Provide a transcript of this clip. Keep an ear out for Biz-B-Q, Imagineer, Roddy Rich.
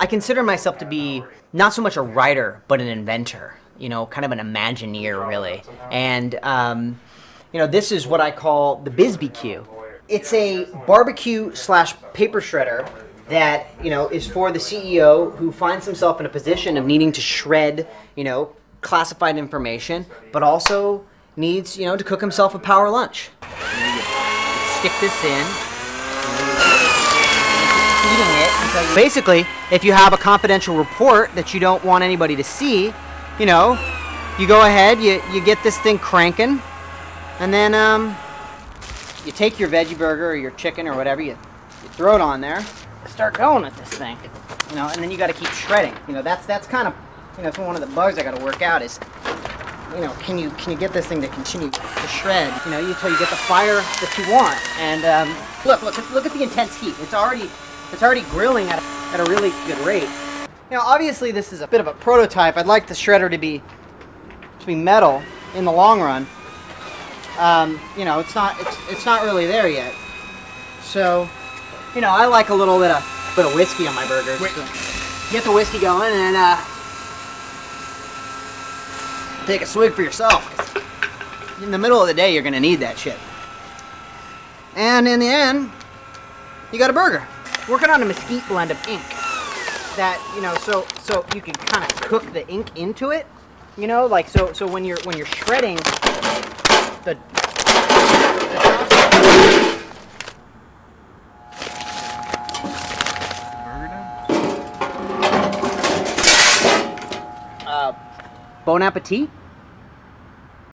I consider myself to be not so much a writer, but an inventor, you know, kind of an Imagineer, really. And, you know, this is what I call the Biz-B-Q. It's a barbecue/paper shredder that, you know, is for the CEO who finds himself in a position of needing to shred, you know, classified information, but also needs, you know, to cook himself a power lunch. Stick this in. Basically, if you have a confidential report that you don't want anybody to see, you know, you go ahead, you get this thing cranking, and then you take your veggie burger or your chicken or whatever, you throw it on there, start going at this thing, you know, and then you got to keep shredding. You know, that's kind of, you know, one of the bugs I got to work out is, you know, can you get this thing to continue to shred, you know, until you get the fire that you want. And look at the intense heat. It's already grilling at a really good rate. Now, obviously, this is a bit of a prototype. I'd like the shredder to be metal in the long run. You know, it's not really there yet. So, you know, I like a little bit of whiskey on my burgers. So get the whiskey going and take a swig for yourself. In the middle of the day, you're gonna need that shit. And in the end, you got a burger. Working on a mesquite blend of ink that, you know, so you can kind of cook the ink into it, you know, like so when you're shredding the bon appetit.